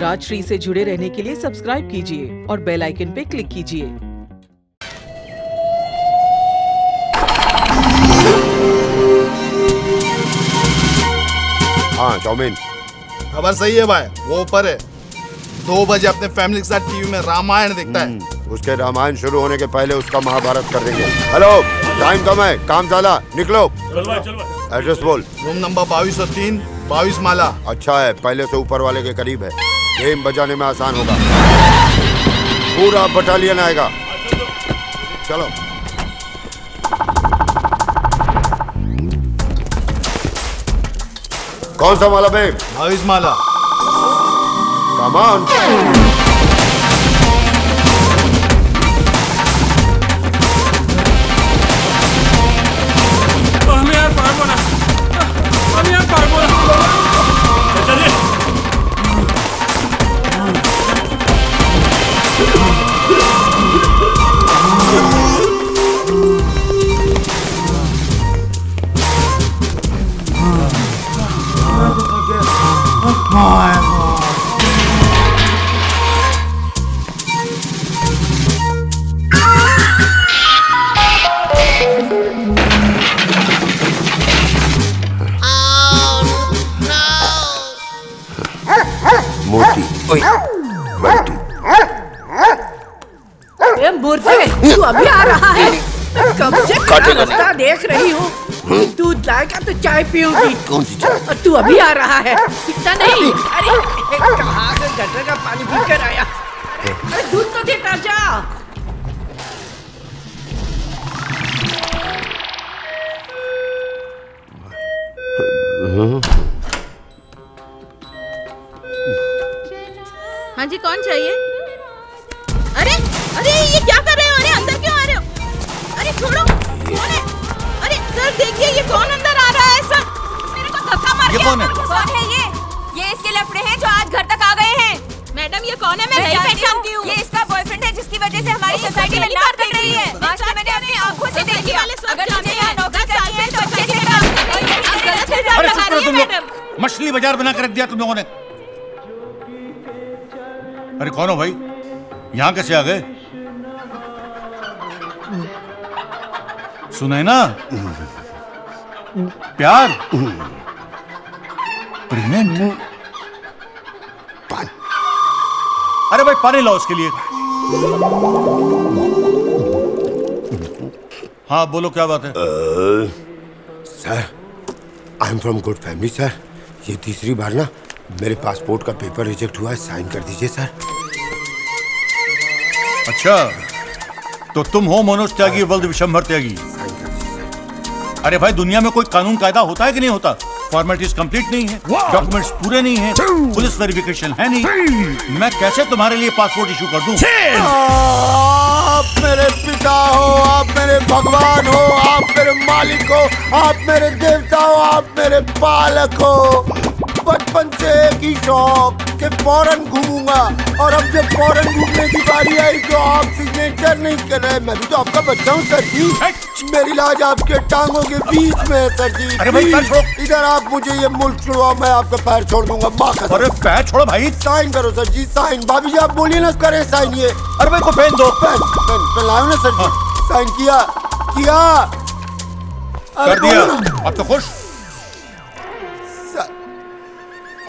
राजश्री से जुड़े रहने के लिए सब्सक्राइब कीजिए और बेल आइकन पे क्लिक कीजिए। हाँ चौमिन, खबर सही है भाई, वो ऊपर है। 2 बजे अपने फैमिली के साथ टीवी में रामायण देखता है। उसके रामायण शुरू होने के पहले उसका महाभारत कर देंगे। हेलो, टाइम कम है, काम ज्यादा, निकलो। एड्रेस बोल। रूम नंबर 2203, 22 माला। अच्छा है, पहले से ऊपर वाले के करीब है, गेम बजाने में आसान होगा। पूरा बटालियन आएगा। चलो कौन सा माला बे? 22 माला। Come on. हमें यार पार्बो ना, हमें यार पार्बो ना। चलिए। मोटी, मोटी। ये मूर्ति, तू अभी आ रहा है? कब से रास्ता देख रही हूँ। दूध लाएगा तो चाय पीऊंगी। कौन सी चाय? तू अभी आ रहा है? इतना नहीं। अरे कहाँ से गटर का पानी पीकर आया? अरे दूध तो देता जा। हाँ जी, कौन चाहिए? अरे अरे ये क्या कर रहे हो? अरे अंदर क्यों आ रहे हो? अरे छोड़ो, कौन है? अरे सर देखिए, ये कौन अंदर आ रहा है? सर मेरे को धक्का मार दिया। कौन है ये? ये इसके लफड़े हैं जो आज घर तक आ गए हैं। मैडम ये कौन है? मैं नहीं पहचानती हूँ। ये इसका बॉयफ्रेंड है जिसकी वजह से हमारी सोसाइटी में नाक कट रही है। मैंने अपनी आँखों से देखी। अगर हमने यहाँ नौकरी करनी है तो अच्छे से काम करो। मैडम मछली बाजार बना कर रख दिया तुम लोगों ने। अरे कौन हो भाई, यहाँ कैसे आ गए? सुने ना, प्यार प्रेग्नेंट। अरे भाई पानी लाओ उसके लिए। हाँ बोलो, क्या बात है? Sir I am from good family. Sir ये तीसरी बार ना मेरे पासपोर्ट का पेपर रिजेक्ट हुआ है, साइन कर दीजिए सर। अच्छा तो तुम हो मोनोज त्यागी, बल्द विशंभर त्यागी। अरे भाई दुनिया में कोई कानून कायदा होता है कि नहीं होता? फॉर्मेलिटीज कंप्लीट नहीं है, डॉक्यूमेंट्स पूरे नहीं है, पुलिस वेरिफिकेशन है नहीं। मैं कैसे तुम्हारे लिए पासपोर्ट इशू कर दूं? आप मेरे पिता हो, आप मेरे भगवान हो, आप मेरे मालिक हो, आप मेरे देवता हो, आप मेरे पालक हो। बचपन से एक ही शौक के फौरन घूमूंगा, और अब जब फौरन घूमने की बारी आई तो आप सिग्नेचर नहीं कर रहे। मैं भी तो आपका बच्चा हूँ सर जी, मेरी लाज आपके टांगों के बीच में है सर जी। इधर आप मुझे ये मुल्क छोड़वाओ, मैं आपका पैर छोड़ दूंगा। अरे पैर छोड़ो भाई, साइन करो सर जी, साइन। भाभी जी आप बोलिए ना, करें साइन ये। अरे भाई को पेन दो, पेन लाओ ना सर जी। साइन किया किया कर दिया, अब तो खुश।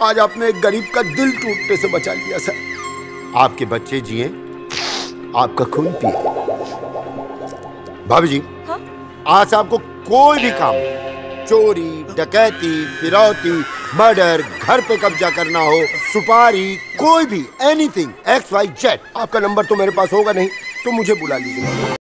आज आपने एक गरीब का दिल टूटने से बचा लिया सर। आपके बच्चे जिए, आपका खून पिए। भाभी जी हा? आज आपको कोई भी काम, चोरी डकैती फिरौती मर्डर, घर पे कब्जा करना हो, सुपारी, कोई भी एनीथिंग एक्स वाई जेड, आपका नंबर तो मेरे पास होगा नहीं तो मुझे बुला लीजिए।